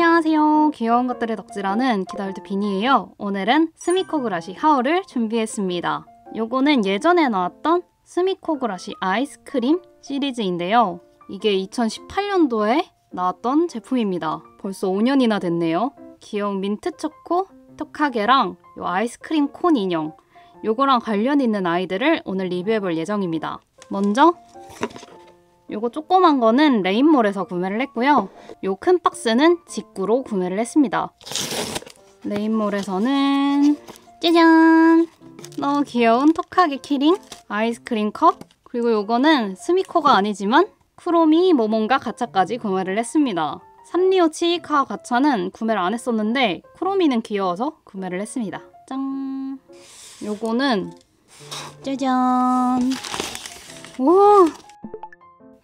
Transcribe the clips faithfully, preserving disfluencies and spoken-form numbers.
안녕하세요. 귀여운 것들을 덕질하는 기다울드 비니예요. 오늘은 스미코 구라시 하울을 준비했습니다. 요거는 예전에 나왔던 스미코 구라시 아이스크림 시리즈인데요. 이게 이천십팔 년도에 나왔던 제품입니다. 벌써 오 년이나 됐네요. 귀여운 민트초코 토카게랑 요 아이스크림 콘 인형 요거랑 관련 있는 아이들을 오늘 리뷰해볼 예정입니다. 먼저 요거 조그만 거는 레인몰에서 구매를 했고요. 요 큰 박스는 직구로 구매를 했습니다. 레인몰에서는 짜잔! 너무 귀여운 토카게 키링 아이스크림 컵, 그리고 요거는 스미코가 아니지만 쿠로미 모몬가 가차까지 구매를 했습니다. 산리오 치이카와 가차는 구매를 안 했었는데 쿠로미는 귀여워서 구매를 했습니다. 짠! 요거는 짜잔! 오!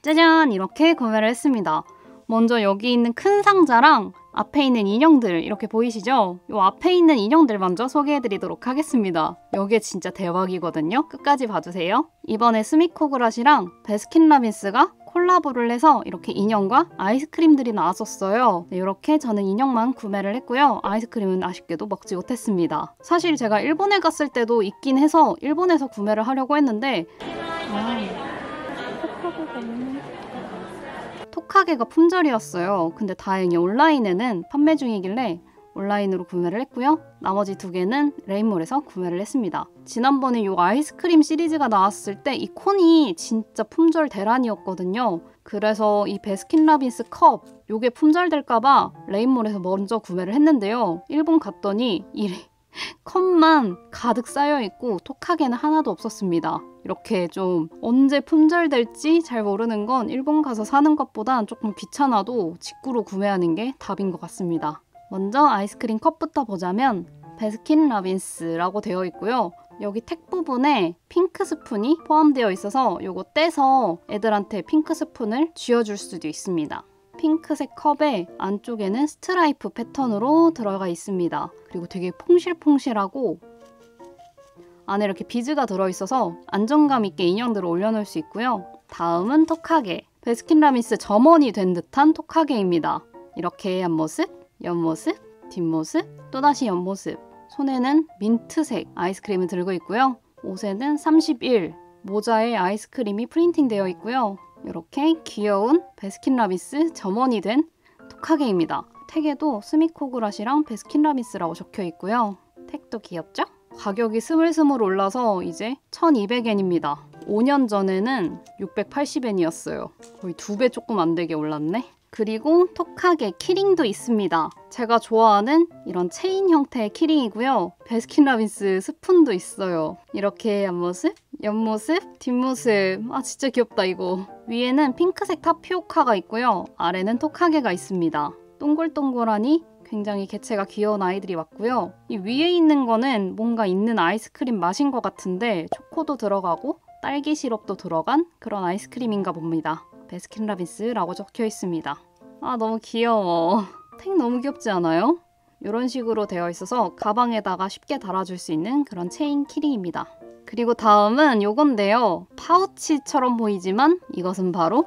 짜잔! 이렇게 구매를 했습니다. 먼저 여기 있는 큰 상자랑 앞에 있는 인형들 이렇게 보이시죠? 요 앞에 있는 인형들 먼저 소개해드리도록 하겠습니다. 요게 진짜 대박이거든요. 끝까지 봐주세요. 이번에 스미코 그라시랑 바스킨라빈스가 콜라보를 해서 이렇게 인형과 아이스크림들이 나왔었어요. 네, 이렇게 저는 인형만 구매를 했고요. 아이스크림은 아쉽게도 먹지 못했습니다. 사실 제가 일본에 갔을 때도 있긴 해서 일본에서 구매를 하려고 했는데 아, 토카게가 품절이었어요. 근데 다행히 온라인에는 판매 중이길래 온라인으로 구매를 했고요. 나머지 두 개는 레인몰에서 구매를 했습니다. 지난번에 이 아이스크림 시리즈가 나왔을 때 이 콘이 진짜 품절 대란이었거든요. 그래서 이 바스킨라빈스 컵 요게 품절될까봐 레인몰에서 먼저 구매를 했는데요. 일본 갔더니 이 컵만 가득 쌓여있고 토카게는 하나도 없었습니다. 이렇게 좀 언제 품절될지 잘 모르는 건 일본 가서 사는 것보단 조금 귀찮아도 직구로 구매하는 게 답인 것 같습니다. 먼저 아이스크림 컵부터 보자면 바스킨라빈스라고 되어 있고요. 여기 택 부분에 핑크 스푼이 포함되어 있어서 요거 떼서 애들한테 핑크 스푼을 쥐어줄 수도 있습니다. 핑크색 컵에 안쪽에는 스트라이프 패턴으로 들어가 있습니다. 그리고 되게 퐁실퐁실하고 안에 이렇게 비즈가 들어있어서 안정감 있게 인형들을 올려놓을 수 있고요. 다음은 토카게. 바스킨라빈스 점원이 된 듯한 토카게입니다. 이렇게 앞모습, 옆모습, 뒷모습, 또다시 옆모습. 손에는 민트색 아이스크림을 들고 있고요. 옷에는 삼십일, 모자에 아이스크림이 프린팅 되어 있고요. 이렇게 귀여운 바스킨라빈스 점원이 된 토카게입니다. 택에도 스미코 그라시랑 바스킨라빈스라고 적혀 있고요. 택도 귀엽죠? 가격이 스물스물 올라서 이제 천이백 엔입니다. 오 년 전에는 육백팔십 엔이었어요. 거의 두 배 조금 안 되게 올랐네. 그리고 토카게 키링도 있습니다. 제가 좋아하는 이런 체인 형태의 키링이고요. 바스킨라빈스 스푼도 있어요. 이렇게 앞모습, 옆모습, 뒷모습. 아 진짜 귀엽다 이거. 위에는 핑크색 타피오카가 있고요. 아래는 토카게가 있습니다. 동글동글하니 굉장히 개체가 귀여운 아이들이 왔고요. 이 위에 있는 거는 뭔가 있는 아이스크림 맛인 것 같은데 초코도 들어가고 딸기 시럽도 들어간 그런 아이스크림인가 봅니다. 바스킨라빈스라고 적혀 있습니다. 아 너무 귀여워. 택 너무 귀엽지 않아요? 이런 식으로 되어 있어서 가방에다가 쉽게 달아줄 수 있는 그런 체인 키링입니다. 그리고 다음은 요건데요. 파우치처럼 보이지만 이것은 바로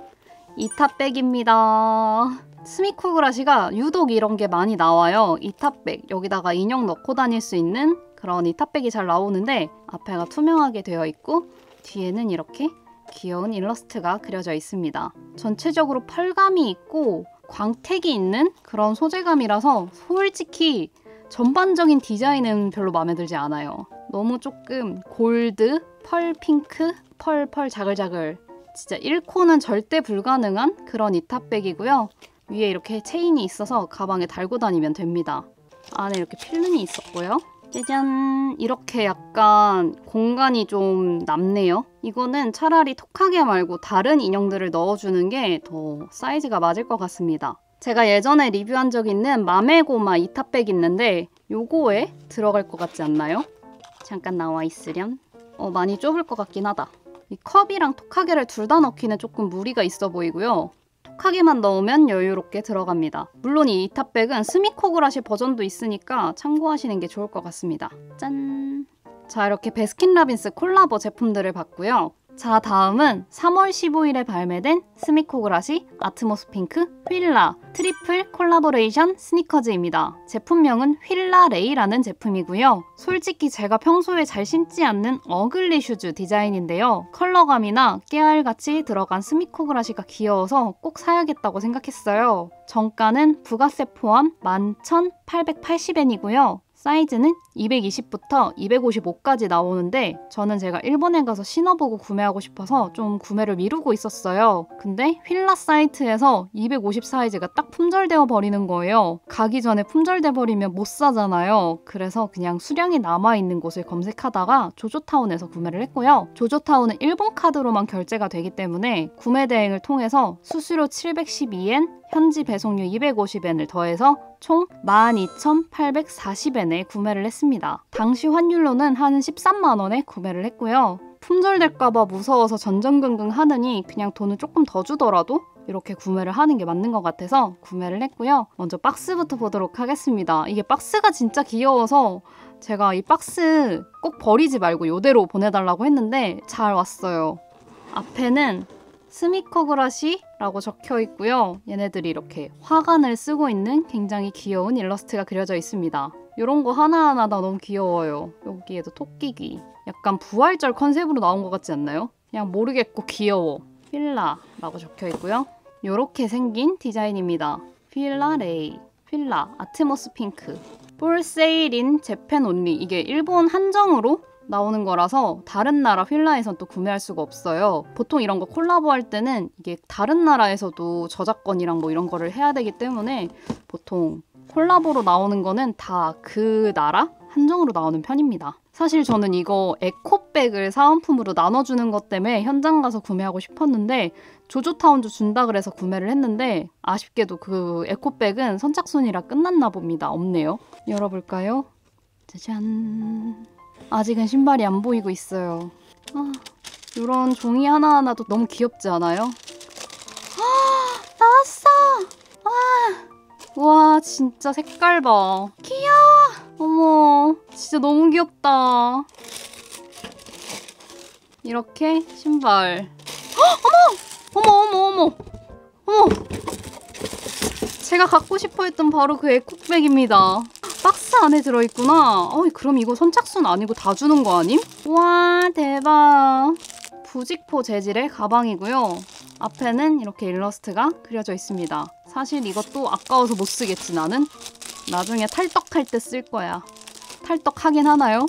이타백입니다. 스미코 그라시가 유독 이런 게 많이 나와요. 이타백, 여기다가 인형 넣고 다닐 수 있는 그런 이타백이 잘 나오는데 앞에가 투명하게 되어 있고 뒤에는 이렇게 귀여운 일러스트가 그려져 있습니다. 전체적으로 펄감이 있고 광택이 있는 그런 소재감이라서 솔직히 전반적인 디자인은 별로 마음에 들지 않아요. 너무 조금 골드, 펄 핑크, 펄 펄 자글자글. 진짜 일 코는 절대 불가능한 그런 이탑백이고요. 위에 이렇게 체인이 있어서 가방에 달고 다니면 됩니다. 안에 이렇게 필름이 있었고요. 짜잔! 이렇게 약간 공간이 좀 남네요. 이거는 차라리 토카게 말고 다른 인형들을 넣어주는 게 더 사이즈가 맞을 것 같습니다. 제가 예전에 리뷰한 적 있는 마메고마 이타백 있는데 요거에 들어갈 것 같지 않나요? 잠깐 나와 있으렴. 어, 많이 좁을 것 같긴 하다. 이 컵이랑 토카게를 둘 다 넣기는 조금 무리가 있어 보이고요. 토카게만 넣으면 여유롭게 들어갑니다. 물론 이 이타백은 스미코 그라시 버전도 있으니까 참고하시는 게 좋을 것 같습니다. 짠! 자, 이렇게 바스킨라빈스 콜라보 제품들을 봤고요. 자, 다음은 삼월 십오일에 발매된 스미코 구라시, 아트모스핑크, 필라, 트리플 콜라보레이션 스니커즈입니다. 제품명은 필라 레이라는 제품이고요. 솔직히 제가 평소에 잘 신지 않는 어글리 슈즈 디자인인데요. 컬러감이나 깨알같이 들어간 스미코 구라시가 귀여워서 꼭 사야겠다고 생각했어요. 정가는 부가세 포함 만 천팔백팔십 엔이고요. 사이즈는 이백이십부터 이백오십오까지 나오는데 저는 제가 일본에 가서 신어보고 구매하고 싶어서 좀 구매를 미루고 있었어요. 근데 휠라 사이트에서 이백오십 사이즈가 딱 품절되어 버리는 거예요. 가기 전에 품절돼 버리면 못 사잖아요. 그래서 그냥 수량이 남아있는 곳을 검색하다가 조조타운에서 구매를 했고요. 조조타운은 일본 카드로만 결제가 되기 때문에 구매 대행을 통해서 수수료 칠백십이 엔, 현지 배송료 이백오십 엔을 더해서 총 만 이천팔백사십 엔에 구매를 했습니다. 당시 환율로는 한 십삼만 원에 구매를 했고요. 품절될까봐 무서워서 전전긍긍 하느니 그냥 돈을 조금 더 주더라도 이렇게 구매를 하는 게 맞는 것 같아서 구매를 했고요. 먼저 박스부터 보도록 하겠습니다. 이게 박스가 진짜 귀여워서 제가 이 박스 꼭 버리지 말고 이대로 보내달라고 했는데 잘 왔어요. 앞에는 스미코 구라시라고 적혀 있고요. 얘네들이 이렇게 화관을 쓰고 있는 굉장히 귀여운 일러스트가 그려져 있습니다. 이런 거 하나하나 다 너무 귀여워요. 여기에도 토끼귀. 약간 부활절 컨셉으로 나온 것 같지 않나요? 그냥 모르겠고 귀여워. 필라라고 적혀 있고요. 이렇게 생긴 디자인입니다. 필라 레이, 필라, 아트모스 핑크. For sale in Japan only. 이게 일본 한정으로 나오는 거라서 다른 나라 필라에선 또 구매할 수가 없어요. 보통 이런 거 콜라보 할 때는 이게 다른 나라에서도 저작권이랑 뭐 이런 거를 해야 되기 때문에 보통 콜라보로 나오는 거는 다 그 나라 한정으로 나오는 편입니다. 사실 저는 이거 에코백을 사은품으로 나눠주는 것 때문에 현장 가서 구매하고 싶었는데 조조타운도 준다 그래서 구매를 했는데 아쉽게도 그 에코백은 선착순이라 끝났나 봅니다. 없네요. 열어볼까요? 짜잔! 아직은 신발이 안 보이고 있어요. 아, 이런 종이 하나하나도 너무 귀엽지 않아요? 아, 나왔어! 와, 와 진짜 색깔 봐. 귀여워! 어머, 진짜 너무 귀엽다. 이렇게 신발. 헉, 어머! 어머, 어머, 어머! 어머! 제가 갖고 싶어 했던 바로 그 에코백입니다. 박스 안에 들어있구나. 어이, 그럼 이거 선착순 아니고 다 주는 거 아님? 와, 대박. 부직포 재질의 가방이고요. 앞에는 이렇게 일러스트가 그려져 있습니다. 사실 이것도 아까워서 못 쓰겠지, 나는. 나중에 탈덕할 때 쓸 거야. 탈덕하긴 하나요?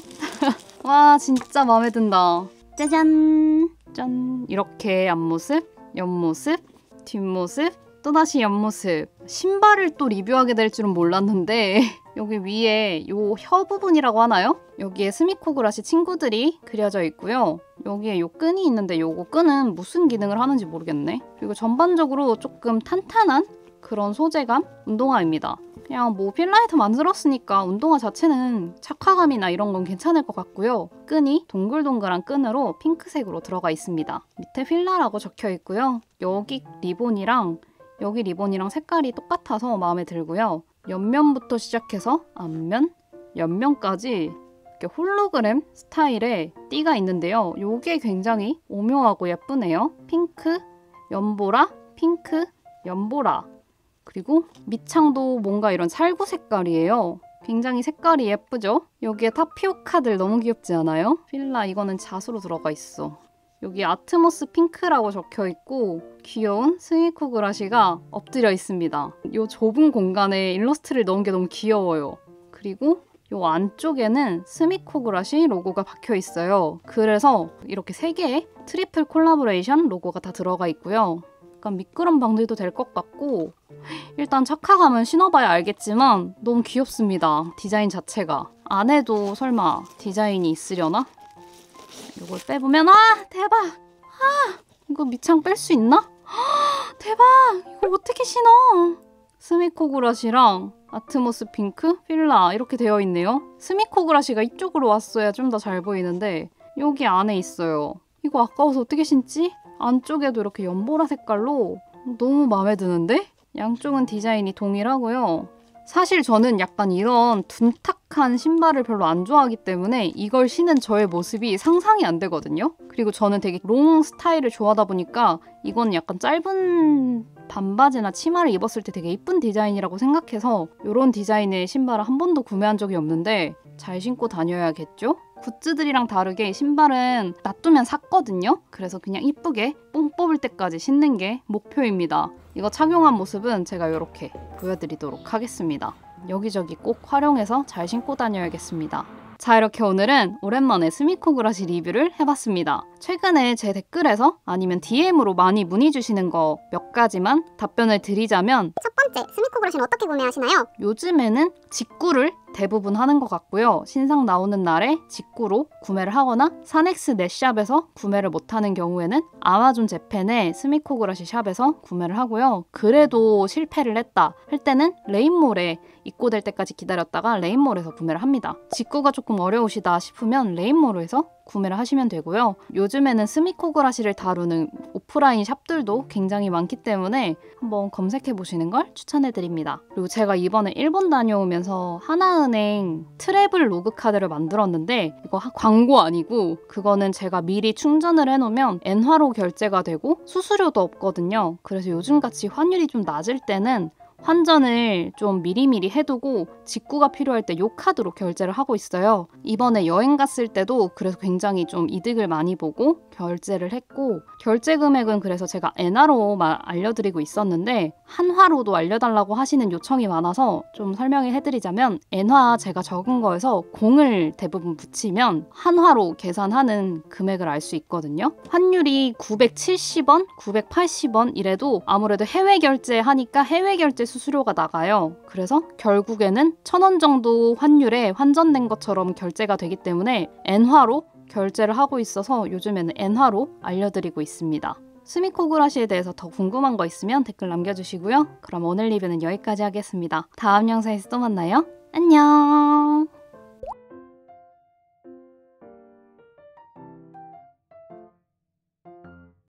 와, 진짜 마음에 든다. 짜잔! 짠! 이렇게 앞모습, 옆모습, 뒷모습, 또다시 옆모습. 신발을 또 리뷰하게 될 줄은 몰랐는데 여기 위에 요 혀 부분이라고 하나요? 여기에 스미코 구라시 친구들이 그려져 있고요. 여기에 요 끈이 있는데 요거 끈은 무슨 기능을 하는지 모르겠네. 그리고 전반적으로 조금 탄탄한 그런 소재감 운동화입니다. 그냥 뭐 필라에서 만들었으니까 운동화 자체는 착화감이나 이런 건 괜찮을 것 같고요. 끈이 동글동글한 끈으로 핑크색으로 들어가 있습니다. 밑에 필라라고 적혀 있고요. 여기 리본이랑 여기 리본이랑 색깔이 똑같아서 마음에 들고요. 옆면부터 시작해서 앞면, 옆면까지 이렇게 홀로그램 스타일의 띠가 있는데요. 요게 굉장히 오묘하고 예쁘네요. 핑크, 연보라, 핑크, 연보라. 그리고 밑창도 뭔가 이런 살구 색깔이에요. 굉장히 색깔이 예쁘죠? 여기에 타피오카들 너무 귀엽지 않아요? 필라 이거는 잣으로 들어가 있어. 여기 아트모스 핑크라고 적혀있고 귀여운 스미코 구라시가 엎드려 있습니다. 이 좁은 공간에 일러스트를 넣은 게 너무 귀여워요. 그리고 이 안쪽에는 스미코 구라시 로고가 박혀있어요. 그래서 이렇게 세 개의 트리플 콜라보레이션 로고가 다 들어가 있고요. 약간 미끄럼 방지도 될 것 같고 일단 착화감은 신어봐야 알겠지만 너무 귀엽습니다. 디자인 자체가. 안에도 설마 디자인이 있으려나? 이걸 빼보면, 아! 대박! 아! 이거 밑창 뺄 수 있나? 아, 대박! 이걸 어떻게 신어? 스미코 구라시랑 아트모스 핑크, 필라 이렇게 되어 있네요. 스미코 구라시가 이쪽으로 왔어야 좀 더 잘 보이는데 여기 안에 있어요. 이거 아까워서 어떻게 신지? 안쪽에도 이렇게 연보라 색깔로 너무 마음에 드는데? 양쪽은 디자인이 동일하고요. 사실 저는 약간 이런 둔탁한 신발을 별로 안 좋아하기 때문에 이걸 신은 저의 모습이 상상이 안 되거든요. 그리고 저는 되게 롱 스타일을 좋아하다 보니까 이건 약간 짧은 반바지나 치마를 입었을 때 되게 예쁜 디자인이라고 생각해서 이런 디자인의 신발을 한 번도 구매한 적이 없는데 잘 신고 다녀야겠죠? 굿즈들이랑 다르게 신발은 놔두면 샀거든요. 그래서 그냥 이쁘게 뽕 뽑을 때까지 신는 게 목표입니다. 이거 착용한 모습은 제가 이렇게 보여드리도록 하겠습니다. 여기저기 꼭 활용해서 잘 신고 다녀야겠습니다. 자, 이렇게 오늘은 오랜만에 스미코 구라시 리뷰를 해봤습니다. 최근에 제 댓글에서 아니면 디엠으로 많이 문의 주시는 거 몇 가지만 답변을 드리자면, 첫 번째, 스미코 구라시는 어떻게 구매하시나요? 요즘에는 직구를 대부분 하는 것 같고요. 신상 나오는 날에 직구로 구매를 하거나 산엑스 넷샵에서 구매를 못하는 경우에는 아마존 재팬의 스미코 구라시 샵에서 구매를 하고요. 그래도 실패를 했다 할 때는 레인몰에 입고될 때까지 기다렸다가 레인몰에서 구매를 합니다. 직구가 조금 어려우시다 싶으면 레인몰에서 구매를 하시면 되고요. 요즘에는 스미코 구라시를 다루는 오프라인 샵들도 굉장히 많기 때문에 한번 검색해 보시는 걸 추천해드립니다. 그리고 제가 이번에 일본 다녀오면서 하나은행 트래블 로그 카드를 만들었는데, 이거 광고 아니고 그거는 제가 미리 충전을 해놓으면 엔화로 결제가 되고 수수료도 없거든요. 그래서 요즘같이 환율이 좀 낮을 때는 환전을 좀 미리미리 해두고 직구가 필요할 때 요 카드로 결제를 하고 있어요. 이번에 여행 갔을 때도 그래서 굉장히 좀 이득을 많이 보고 결제를 했고, 결제 금액은 그래서 제가 엔화로 알려드리고 있었는데 한화로도 알려달라고 하시는 요청이 많아서 좀 설명을 해드리자면, 엔화 제가 적은 거에서 공을 대부분 붙이면 한화로 계산하는 금액을 알 수 있거든요. 환율이 구백칠십 원, 구백팔십 원 이래도 아무래도 해외 결제하니까 해외 결제 수수료가 나가요. 그래서 결국에는 천 원 정도 환율에 환전된 것처럼 결제가 되기 때문에 엔화로 결제를 하고 있어서 요즘에는 엔화로 알려드리고 있습니다. 스미코 구라시에 대해서 더 궁금한 거 있으면 댓글 남겨주시고요. 그럼 오늘 리뷰는 여기까지 하겠습니다. 다음 영상에서 또 만나요. 안녕!